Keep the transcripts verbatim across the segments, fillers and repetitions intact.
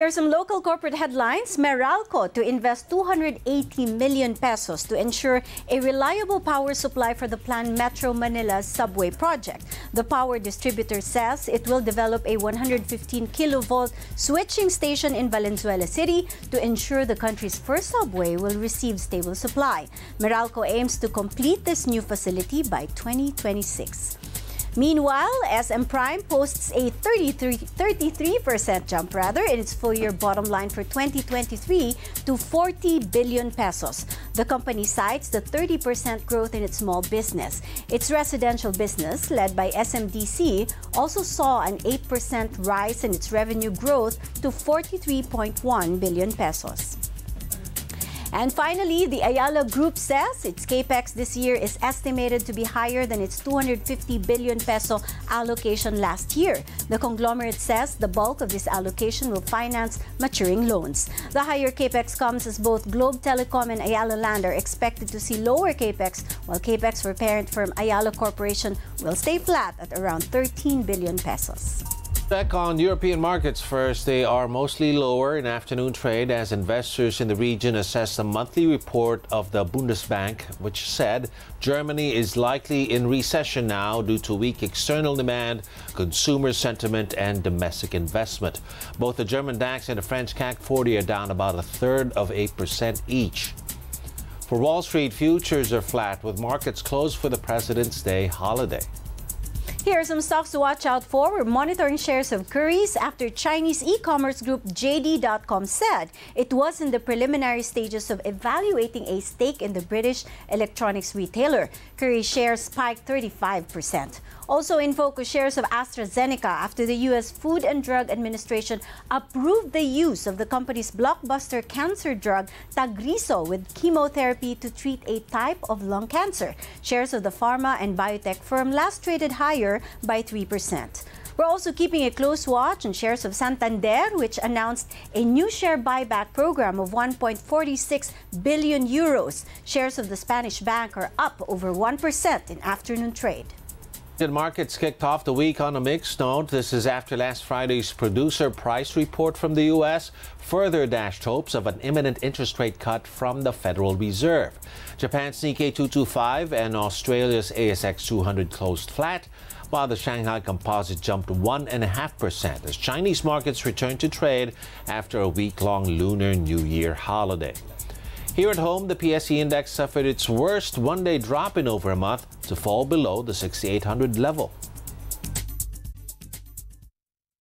Here are some local corporate headlines. Meralco to invest two hundred eighty million pesos to ensure a reliable power supply for the planned Metro Manila Subway project. The power distributor says it will develop a one hundred fifteen kilovolt switching station in Valenzuela City to ensure the country's first subway will receive stable supply. Meralco aims to complete this new facility by twenty twenty-six. Meanwhile, S M Prime posts a thirty-three percent jump rather in its full-year bottom line for twenty twenty-three to forty billion pesos. The company cites the thirty percent growth in its small business. Its residential business, led by S M D C, also saw an eight percent rise in its revenue growth to forty-three point one billion pesos. And finally, the Ayala Group says its capex this year is estimated to be higher than its two hundred fifty billion peso allocation last year. The conglomerate says the bulk of this allocation will finance maturing loans. The higher capex comes as both Globe Telecom and Ayala Land are expected to see lower capex, while capex for parent firm Ayala Corporation will stay flat at around thirteen billion pesos. Back on European markets first, they are mostly lower in afternoon trade as investors in the region assess the monthly report of the Bundesbank, which said Germany is likely in recession now due to weak external demand, consumer sentiment, and domestic investment. Both the German DAX and the French C A C forty are down about a third of eight percent each. For Wall Street, futures are flat with markets closed for the President's Day holiday. Here are some stocks to watch out for. We're monitoring shares of Currys after Chinese e-commerce group J D dot com said it was in the preliminary stages of evaluating a stake in the British electronics retailer. Currys shares spiked thirty-five percent. Also in focus, shares of AstraZeneca after the U S Food and Drug Administration approved the use of the company's blockbuster cancer drug Tagrisso with chemotherapy to treat a type of lung cancer. Shares of the pharma and biotech firm last traded higher by three percent. We're also keeping a close watch on shares of Santander, which announced a new share buyback program of one point four six billion euros. Shares of the Spanish bank are up over one percent in afternoon trade. Markets kicked off the week on a mixed note. This is after last Friday's producer price report from the U S further dashed hopes of an imminent interest rate cut from the Federal Reserve. Japan's Nikkei two twenty-five and Australia's A S X two hundred closed flat, while the Shanghai Composite jumped one point five percent as Chinese markets returned to trade after a week-long Lunar New Year holiday. Here at home, the P S E index suffered its worst one-day drop in over a month to fall below the sixty-eight hundred level.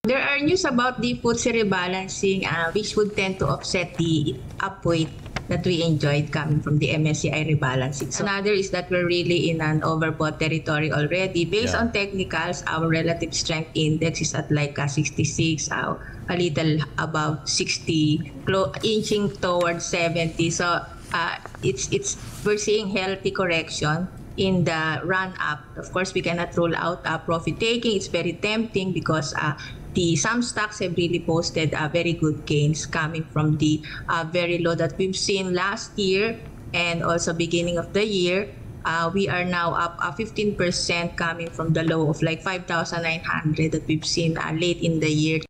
There are news about the F T S E rebalancing, uh, which would tend to offset the upweight that we enjoyed coming from the M S C I rebalancing. So another is that we're really in an overbought territory already. Based yeah. on technicals, our relative strength index is at like a sixty-six, uh, a little above sixty, inching towards seventy. So uh, it's it's we're seeing healthy correction in the run-up. Of course, we cannot rule out uh, profit-taking. It's very tempting because uh, The, some stocks have really posted uh, very good gains coming from the uh, very low that we've seen last year and also beginning of the year. Uh, we are now up uh, fifteen percent coming from the low of like five thousand nine hundred that we've seen uh, late in the year.